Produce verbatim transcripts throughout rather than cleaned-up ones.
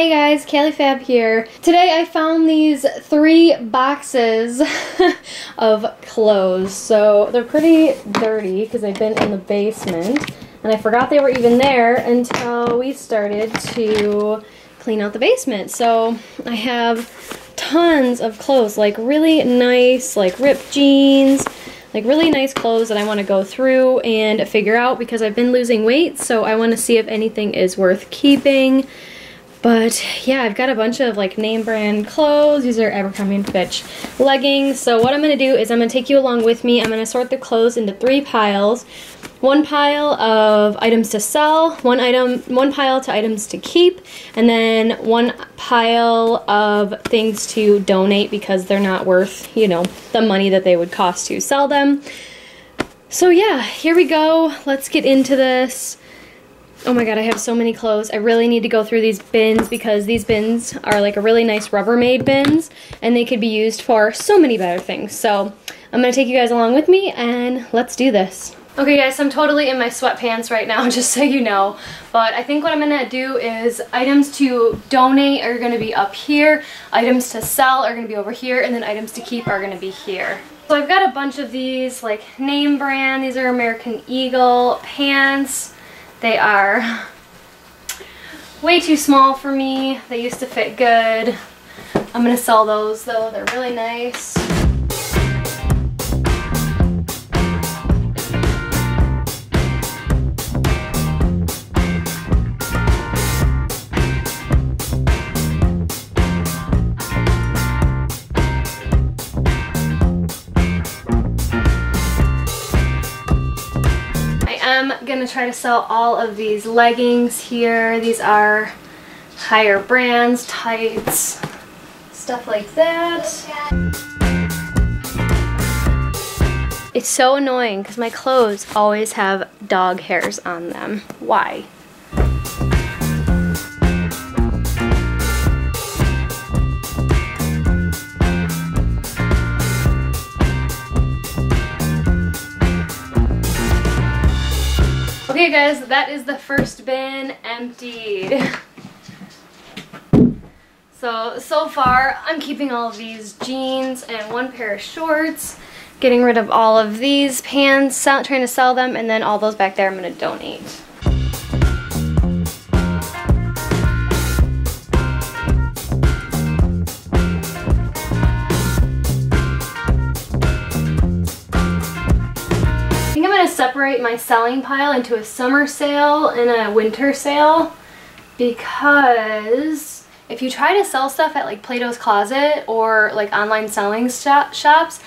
Hey guys, KayleeFab here. Today I found these three boxes of clothes. So they're pretty dirty because they've been in the basement. And I forgot they were even there until we started to clean out the basement. So I have tons of clothes, like really nice, like ripped jeans, like really nice clothes that I want to go through and figure out because I've been losing weight. So I want to see if anything is worth keeping. But yeah, I've got a bunch of like name brand clothes. These are Abercrombie and Fitch leggings. So what I'm going to do is I'm going to take you along with me. I'm going to sort the clothes into three piles. One pile of items to sell, one item, one pile to items to keep, and then one pile of things to donate because they're not worth, you know, the money that they would cost to sell them. So yeah, here we go. Let's get into this. Oh my god, I have so many clothes. I really need to go through these bins because these bins are like a really nice Rubbermaid bins and they could be used for so many better things. So I'm going to take you guys along with me and let's do this. Okay guys, I'm totally in my sweatpants right now, just so you know. But I think what I'm going to do is items to donate are going to be up here, items to sell are going to be over here, and then items to keep are going to be here. So I've got a bunch of these, like name brand, these are American Eagle pants. They are way too small for me. They used to fit good. I'm gonna sell those though. They're really nice. I'm gonna try to sell all of these leggings here. These are higher brands, tights, stuff like that. It's so annoying because my clothes always have dog hairs on them. Why? Okay guys, that is the first bin emptied. So, so far I'm keeping all of these jeans and one pair of shorts, getting rid of all of these pants, trying to sell them, and then all those back there I'm going to donate. Separate my selling pile into a summer sale and a winter sale, because if you try to sell stuff at like Plato's Closet or like online selling shop shops,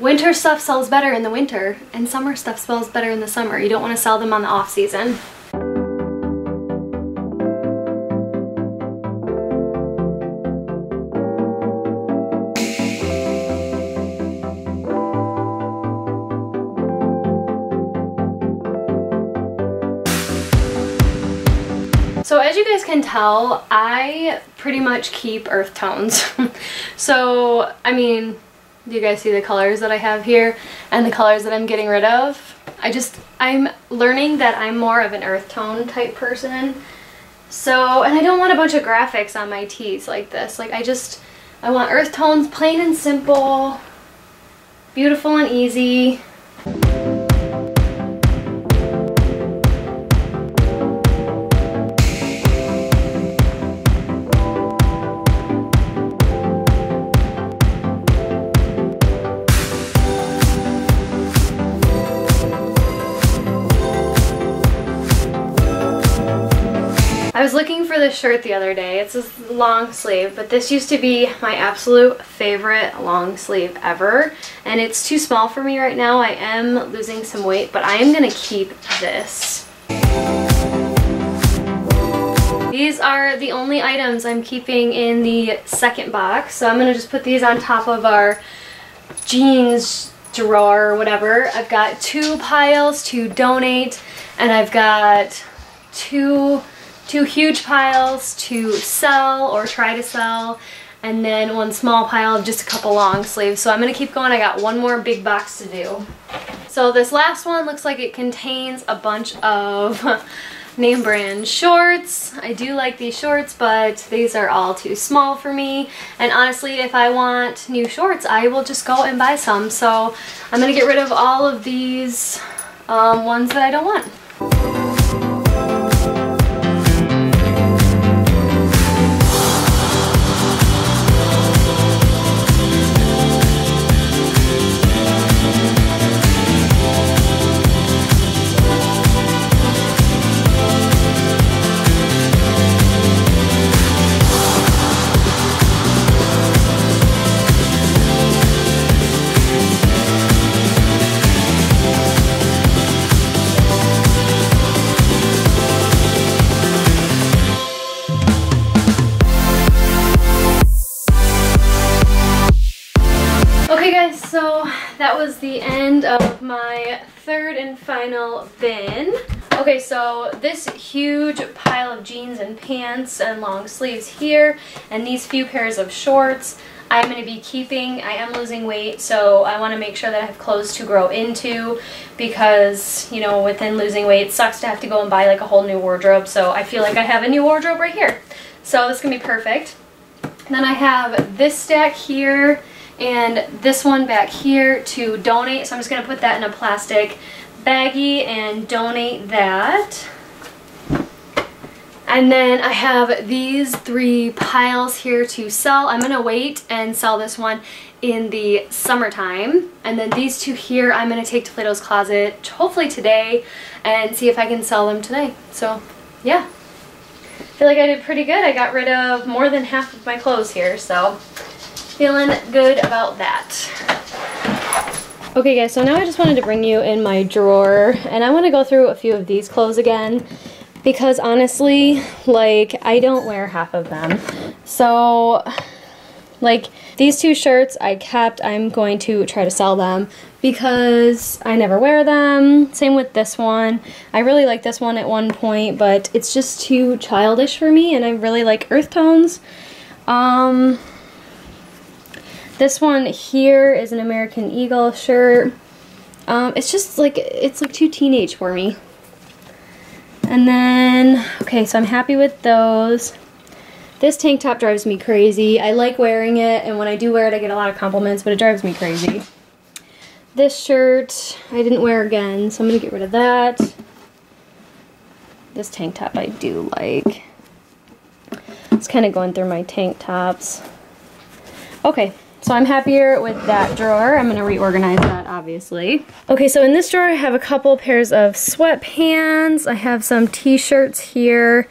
winter stuff sells better in the winter and summer stuff sells better in the summer. You don't want to sell them on the off season. So as you guys can tell, I pretty much keep earth tones. So, I mean, do you guys see the colors that I have here and the colors that I'm getting rid of? I just, I'm learning that I'm more of an earth tone type person. So, and I don't want a bunch of graphics on my tees like this. Like I just, I want earth tones, plain and simple, beautiful and easy. I was looking for this shirt the other day. It's a long sleeve, but this used to be my absolute favorite long sleeve ever, and it's too small for me right now. I am losing some weight, but I am gonna keep this. These are the only items I'm keeping in the second box, so I'm gonna just put these on top of our jeans drawer or whatever. I've got two piles to donate, and I've got two Two huge piles to sell or try to sell, and then one small pile of just a couple long sleeves. So I'm gonna keep going. I got one more big box to do. So this last one looks like it contains a bunch of name brand shorts. I do like these shorts, but these are all too small for me. And honestly, if I want new shorts, I will just go and buy some. So I'm gonna get rid of all of these um, ones that I don't want. So that was the end of my third and final bin. Okay, so this huge pile of jeans and pants and long sleeves here, and these few pairs of shorts I'm going to be keeping. I am losing weight, so I want to make sure that I have clothes to grow into, because, you know, within losing weight, it sucks to have to go and buy like a whole new wardrobe. So I feel like I have a new wardrobe right here. So this can be perfect. And then I have this stack here and this one back here to donate, so I'm just going to put that in a plastic baggie and donate that. And then I have these three piles here to sell. I'm going to wait and sell this one in the summertime. And then these two here I'm going to take to Plato's Closet hopefully today and see if I can sell them today. So yeah, I feel like I did pretty good. I got rid of more than half of my clothes here, so feeling good about that. Okay guys, so now I just wanted to bring you in my drawer, and I want to go through a few of these clothes again, because honestly, like, I don't wear half of them. So like these two shirts I kept, I'm going to try to sell them because I never wear them. Same with this one. I really liked this one at one point, but it's just too childish for me, and I really like earth tones. Um, This one here is an American Eagle shirt. Um, it's just like, it's like too teenage for me. And then, okay, so I'm happy with those. This tank top drives me crazy. I like wearing it, and when I do wear it, I get a lot of compliments, but it drives me crazy. This shirt, I didn't wear again, so I'm gonna get rid of that. This tank top I do like. It's kind of going through my tank tops. Okay. So I'm happier with that drawer. I'm gonna reorganize that, obviously. Okay, so in this drawer I have a couple pairs of sweatpants. I have some t-shirts here.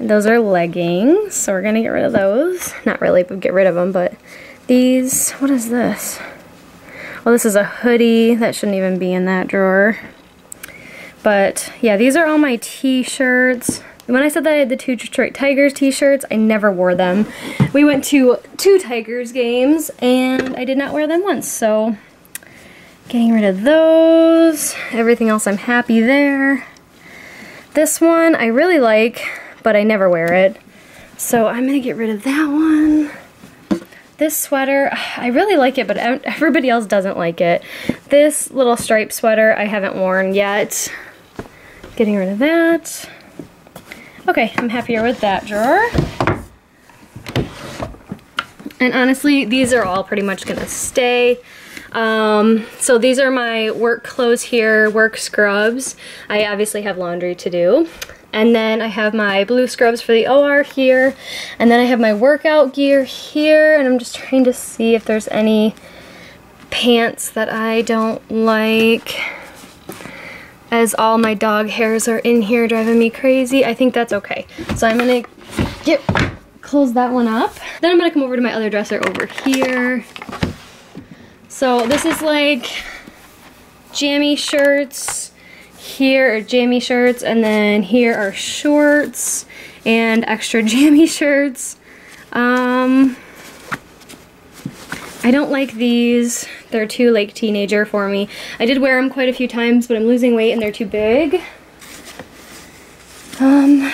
And those are leggings, so we're gonna get rid of those. Not really, but get rid of them, but these, what is this? Well, this is a hoodie. That shouldn't even be in that drawer. But yeah, these are all my t-shirts. When I said that I had the two Detroit Tigers t-shirts, I never wore them. We went to two Tigers games, and I did not wear them once, so getting rid of those. Everything else I'm happy there. This one I really like, but I never wear it, so I'm gonna get rid of that one. This sweater, I really like it, but everybody else doesn't like it. This little striped sweater I haven't worn yet. Getting rid of that. Okay, I'm happier with that drawer. And honestly, these are all pretty much gonna stay. Um, so these are my work clothes here, work scrubs. I obviously have laundry to do. And then I have my blue scrubs for the O R here. And then I have my workout gear here. And I'm just trying to see if there's any pants that I don't like, as all my dog hairs are in here driving me crazy. I think that's okay. So I'm gonna get, close that one up. Then I'm gonna come over to my other dresser over here. So this is like jammy shirts. Here are jammy shirts, and then here are shorts and extra jammy shirts. Um, I don't like these. They're too like teenager for me. I did wear them quite a few times, but I'm losing weight and they're too big. Um,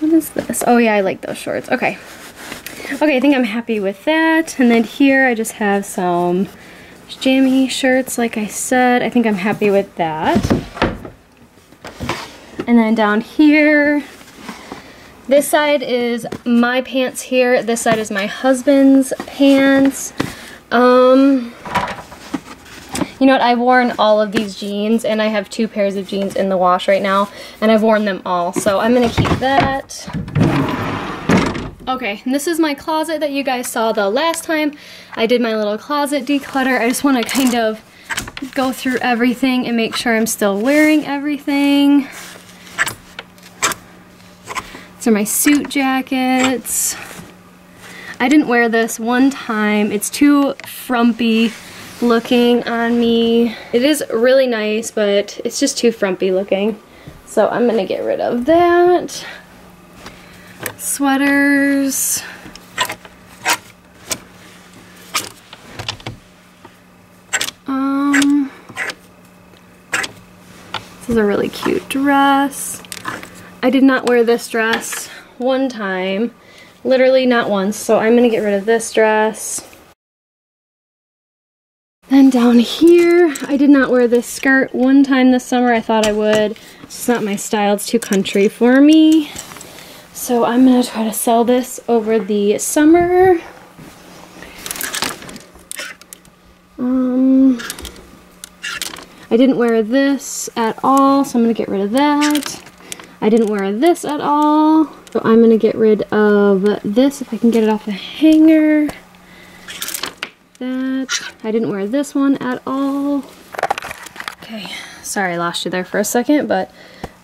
what is this? Oh yeah, I like those shorts. Okay. Okay, I think I'm happy with that. And then here I just have some There's jammy shirts, like I said. I think I'm happy with that. And then down here, this side is my pants here. This side is my husband's pants. Um, you know what, I've worn all of these jeans, and I have two pairs of jeans in the wash right now, and I've worn them all, so I'm gonna keep that. Okay, and this is my closet that you guys saw the last time. I did my little closet declutter. I just wanna kind of go through everything and make sure I'm still wearing everything. These are my suit jackets. I didn't wear this one time. It's too frumpy looking on me. It is really nice, but it's just too frumpy looking. So I'm gonna get rid of that. Sweaters. Um, this is a really cute dress. I did not wear this dress one time. Literally not once, so I'm gonna get rid of this dress. Then down here, I did not wear this skirt one time this summer. I thought I would. It's just not my style. It's too country for me. So I'm gonna try to sell this over the summer. Um, I didn't wear this at all, so I'm gonna get rid of that. I didn't wear this at all, so I'm gonna get rid of this if I can get it off the hanger. That. I didn't wear this one at all. Okay, sorry I lost you there for a second, but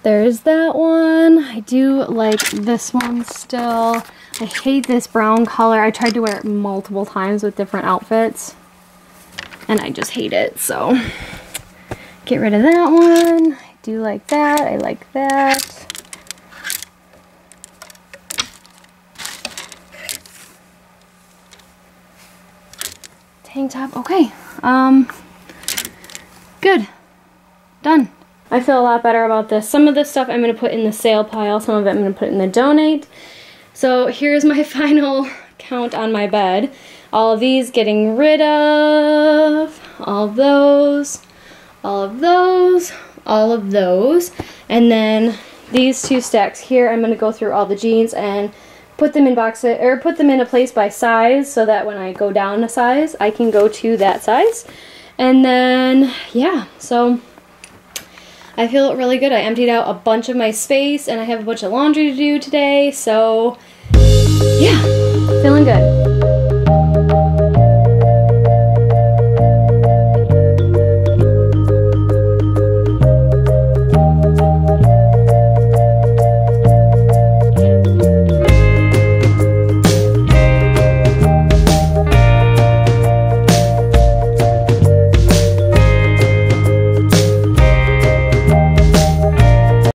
there's that one. I do like this one still. I hate this brown color. I tried to wear it multiple times with different outfits, and I just hate it, so get rid of that one. I do like that. I like that. Tank top. Okay. Um, good. Done. I feel a lot better about this. Some of this stuff I'm going to put in the sale pile. Some of it I'm going to put in the donate. So here's my final count on my bed. All of these getting rid of. All of those. All of those. All of those, and then these two stacks here. I'm going to go through all the jeans and put them in boxes, or put them in a place by size, so that when I go down a size, I can go to that size. And then, yeah, so I feel really good. I emptied out a bunch of my space, and I have a bunch of laundry to do today, so yeah, feeling good.